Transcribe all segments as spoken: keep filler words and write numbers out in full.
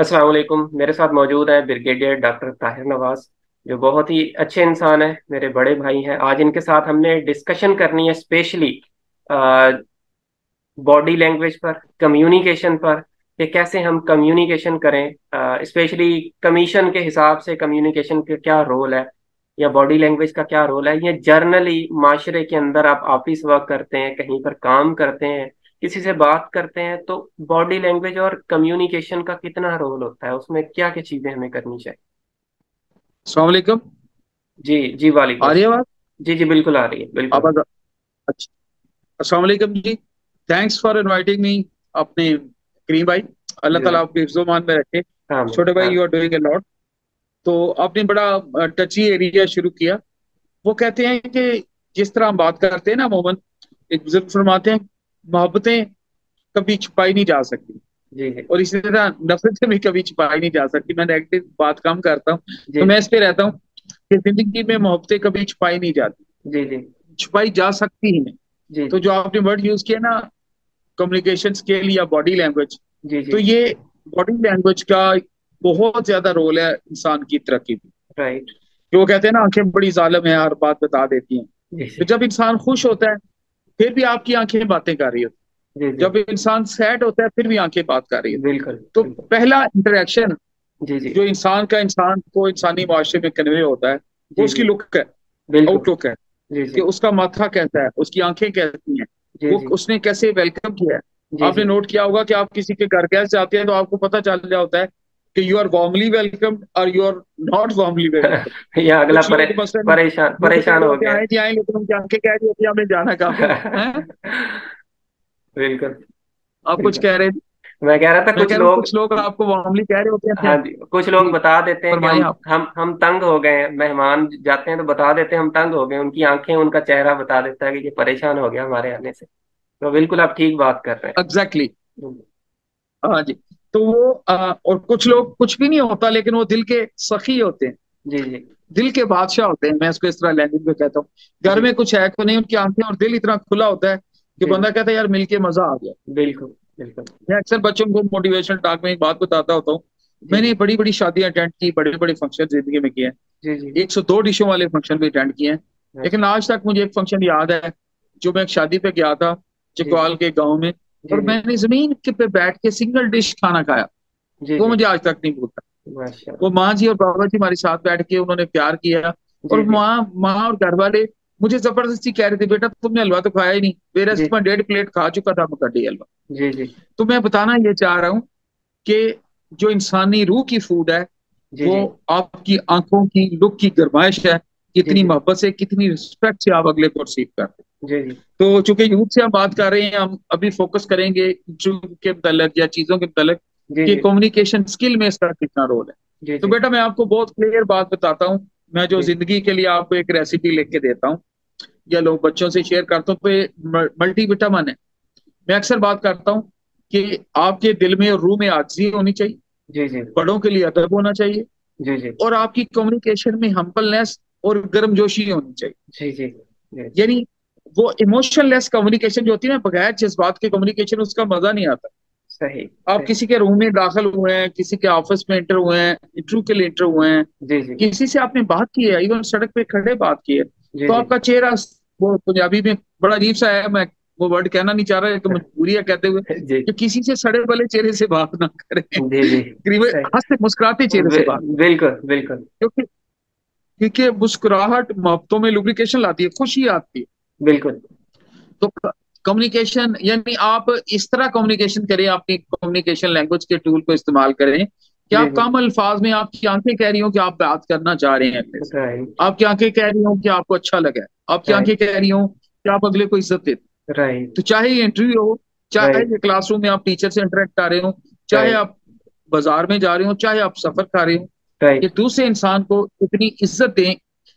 अस्सलाम वालेकुम। मेरे साथ मौजूद हैं ब्रिगेडियर डॉक्टर ताहिर नवाज, जो बहुत ही अच्छे इंसान हैं, मेरे बड़े भाई हैं। आज इनके साथ हमने डिस्कशन करनी है स्पेशली बॉडी लैंग्वेज पर, कम्युनिकेशन पर, कि कैसे हम कम्युनिकेशन करें। स्पेशली कमीशन के हिसाब से कम्युनिकेशन का क्या रोल है, या बॉडी लैंग्वेज का क्या रोल है। ये जर्नली माशरे के अंदर आप ऑफिस वर्क करते हैं, कहीं पर काम करते हैं, किसी से बात करते हैं, तो बॉडी लैंग्वेज और कम्युनिकेशन का कितना रोल होता है, उसमें क्या क्या चीजें हमें करनी चाहिए। अस्सलाम वालेकुम। जी जी वालेकुम। आ रही है आवाज? जी जी बिल्कुल आ रही है, बिल्कुल। अच्छा, अस्सलाम वालेकुम जी। थैंक्स फॉर इनवाइटिंग मी अपने करीम भाई। अल्लाह ताला आपके हिफ्ज़-ओ-मान में रखे। छोटे भाई, you are doing a lot. तो आपने बड़ा टची एरिया शुरू किया। वो कहते हैं कि जिस तरह हम बात करते हैं ना, मोहम्मद एक बुजुर्ग फरमाते हैं, मोहब्बतें कभी छुपाई नहीं जा सकती जी, और इसी तरह नफरतें भी कभी छुपाई नहीं जा सकती। मैं नेगेटिव बात कम करता हूँ, तो मैं इस पे रहता हूँ कि जिंदगी में मोहब्बतें कभी छुपाई नहीं जाती जी, जी। छुपाई जा सकती ही नहीं। तो जो आपने वर्ड यूज किया ना, कम्युनिकेशन स्किल या बॉडी लैंग्वेज, तो ये बॉडी लैंग्वेज का बहुत ज्यादा रोल है इंसान की तरक्की में। राइट। जो कहते हैं ना, आंखें बड़ी जालिम है, हर बात बता देती हैं। तो जब इंसान खुश होता है फिर भी आपकी आंखें बातें कर रही होती है, जब इंसान सैड होता है फिर भी आंखें बात कर रही होती है। तो बिल्कुल। पहला इंटरेक्शन जो इंसान का इंसान को इंसानी माशरे में कन्वे होता है, वो उसकी लुक है, आउटलुक है, कि उसका माथा कैसा है, उसकी आंखें कैसी हैं, वो उसने कैसे वेलकम किया है। आपने नोट किया होगा कि आप किसी के घर गैस जाते हैं तो आपको पता चल रहा होता है कि यू आर वार्मली वेलकम्ड और you are not warmly welcomed. या अगला परे, परेशान परेशान हो गया है जी। आए लेकिन उनकी आंखें कह रही होती है हमें जाना कहाँ। बिल्कुल। आप कुछ कह रहे थे? मैं कह रहा था कुछ लोग कुछ लोग आपको वार्मली कह रहे होते हैं। हाँ जी, कुछ लोग बता देते हैं हम हम तंग हो गए हैं। मेहमान जाते हैं तो बता देते हैं हम तंग हो गए, उनकी आंखें, उनका चेहरा बता देता है कि ये परेशान हो गया हमारे आने से। तो बिल्कुल आप ठीक बात कर रहे हैं। एग्जैक्टली। हाँ जी। तो वो आ, और कुछ लोग कुछ भी नहीं होता, लेकिन वो दिल के सखी होते हैं जी, जी। दिल के बादशाह होते हैं, मैं इसको इस तरह लैंग्वेज में कहता हूँ। घर में कुछ है तो नहीं, उनकी आंखें और दिल इतना खुला होता है कि बंदा कहता है यार मिलके मजा आ गया। बिल्कुल बिल्कुल। मैं अक्सर बच्चों को मोटिवेशन टॉक में एक बात बताता होता हूँ। मैंने बड़ी बड़ी शादियां अटेंड की, बड़े बड़े फंक्शन जिंदगी में किए हैं, एक सौ दो डिशों वाले फंक्शन भी अटेंड किए हैं। लेकिन आज तक मुझे एक फंक्शन याद है, जो मैं एक शादी पे गया था जिकवाल के गाँव में, और मैंने जमीन के पे बैठ के सिंगल डिश खाना खाया। वो मुझे आज तक नहीं भूलता। वो माँ जी और बाबा जी हमारे साथ बैठ के उन्होंने प्यार किया, और माँ माँ और घर वाले मुझे जबरदस्ती कह रहे थे, बेटा तुमने हलवा तो खाया ही नहीं, मेरा मैं डेढ़ प्लेट खा चुका था मुकड्डी हलवा। तो मैं बताना ये चाह रहा हूँ कि जो इंसानी रूह की फूड है, वो आपकी आंखों की लुक की गरमाइश है, कितनी मोहब्बत से, कितनी रिस्पेक्ट से आप अगले को रिसीव करते हैं। तो चूंकि यूथ से हम बात कर रहे हैं, हम अभी फोकस करेंगे के मुतालिक या चीजों के मुतालिक कि कम्युनिकेशन स्किल में इसका कितना रोल है। तो बेटा मैं आपको बहुत क्लियर बात बताता हूँ, मैं जो जिंदगी के लिए आपको एक रेसिपी लिख के देता हूँ या लोग बच्चों से शेयर करता हूँ। मल्टी विटामिन है। मैं अक्सर बात करता हूँ कि आपके दिल में और रूह में आजिज़ी होनी चाहिए, बड़ों के लिए अदब होना चाहिए, और आपकी कम्युनिकेशन में हम्बलनेस और गर्मजोशी होनी चाहिए। जी जी। यानी वो इमोशनलेस कम्युनिकेशन जो होती है ना, बगैर जज्बात के कम्युनिकेशन, उसका मजा नहीं आता। सही। आप सही। किसी के रूम में दाखिल हुए हैं, किसी के ऑफिस में एंटर हुए हैं, इंटरव्यू के लिए एंटर हुए हैं, जी जी। किसी से आपने बात की है, इवन सड़क पे खड़े बात की है, तो आपका चेहरा, वो पंजाबी में बड़ा अजीब सा है, मैं वो वर्ड कहना नहीं चाह रहा है, तो मजबूरी है कहते हुए, कि किसी से सड़े वाले चेहरे से बात ना करें, करीबन हंसते मुस्कुराते चेहरे से बात। बिल्कुल बिल्कुल। क्योंकि क्योंकि मुस्कुराहट मोहब्बतों में लुब्रिकेशन लाती है, खुशी आती है। बिल्कुल। तो कम्युनिकेशन यानी आप इस तरह कम्युनिकेशन करें, अपनी कम्युनिकेशन लैंग्वेज के टूल को इस्तेमाल करें कि आप कम अल्फाज में, आपकी आंखें कह रही हो कि आप बात करना चाह रहे हैं, आपकी आंखें कह रही हो कि आपको अच्छा लगा, आपकी आंखें कह रही हो कि आप अगले को इज्जत देते हैं। तो चाहे इंटरव्यू हो, चाहे क्लासरूम में आप टीचर से इंटरेक्ट कर रहे हो, चाहे आप बाजार में जा रहे हो, चाहे आप सफर कर रहे हो, कि दूसरे इंसान को इतनी इज्जत दें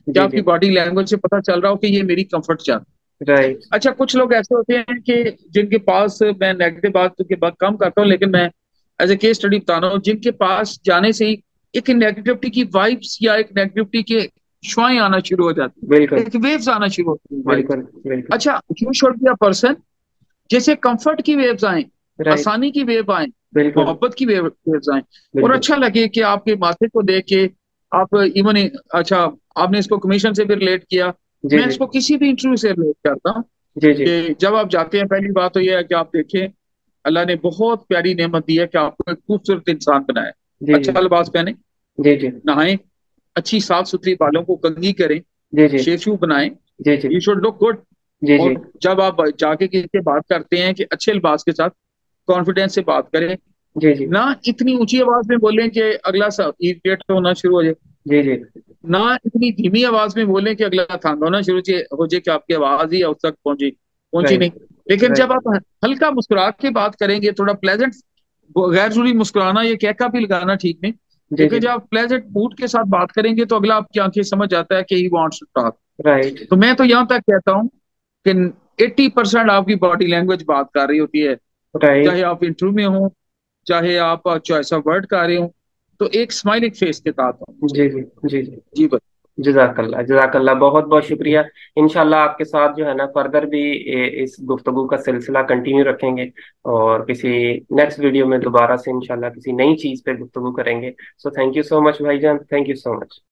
कि आपकी बॉडी लैंग्वेज से पता चल रहा हो कि ये मेरी कंफर्ट जोन है। अच्छा, कुछ लोग ऐसे होते हैं कि जिनके पास, मैं नेगेटिव बात के बाद कम करता हूँ, लेकिन मैं एज ए केस स्टडी बताना हूँ, जिनके पास जाने से ही एक नेगेटिविटी की वाइब्स या एक नेगेटिविटी के शुआएं आना शुरू हो जाती है, एक वेव्स आना शुरू होती है। अच्छा, you should be a person, जैसे कंफर्ट की वेव्स आए, आसानी की वेव आए, मोहब्बत की वेवजाएं और अच्छा लगे कि आपके माथे को देख के आप इवन अच्छा आपने इसको कमीशन से भी रिलेट किया। मैं इसको किसी भी इंटरव्यू से रिलेट करता हूँ। जब आप जाते हैं पहली बात तो यह है कि आप देखें अल्लाह ने बहुत प्यारी नेमत दी है कि आपको एक खूबसूरत इंसान बनाया, अच्छा लिबास पहने, नहाए, अच्छी साफ सुथरी, बालों को कंगी करें, शेशू बनाएं, यू शुड लुक गुड। और जब आप जाके किसी से बात करते हैं कि अच्छे लिबास के साथ कॉन्फिडेंस से बात करें, जी जी। ना इतनी ऊंची आवाज में बोलें कि अगला इरिटेट होना शुरू हो जाए, जी जी। ना इतनी धीमी आवाज में बोलें कि अगला थांगा होना शुरू हो जाए कि आपकी आवाज ही उस तक पहुंची पहुंची नहीं। लेकिन जब आप हल्का मुस्कुरा के बात करेंगे, थोड़ा प्लेजेंट, गैर जरूरी मुस्कुराना या कहका भी लगाना ठीक नहीं, लेकिन जब आप प्लेजेंट मूड के साथ बात करेंगे तो अगला आपकी आंखें समझ जाता है कि he wants to talk, right. तो मैं तो यहाँ तक कहता हूँ कि अस्सी परसेंट आपकी बॉडी लैंग्वेज बात कर रही होती है, चाहे आप इंटरव्यू में हो, चाहे आप चॉइस ऑफ वर्ड कर रहे हो, तो एक स्माइलिंग फेस के साथ हो। जी जी जी जी जी बस। जज़ाकल्लाह, जज़ाकल्लाह, बहुत बहुत शुक्रिया। इंशाल्लाह आपके साथ जो है ना फर्दर भी इस गुफ्तगू का सिलसिला कंटिन्यू रखेंगे और किसी नेक्स्ट वीडियो में दोबारा से इंशाल्लाह किसी नई चीज़ पे गुफ्तगू करेंगे। So thank you so much भाईजान, थैंक यू सो मच।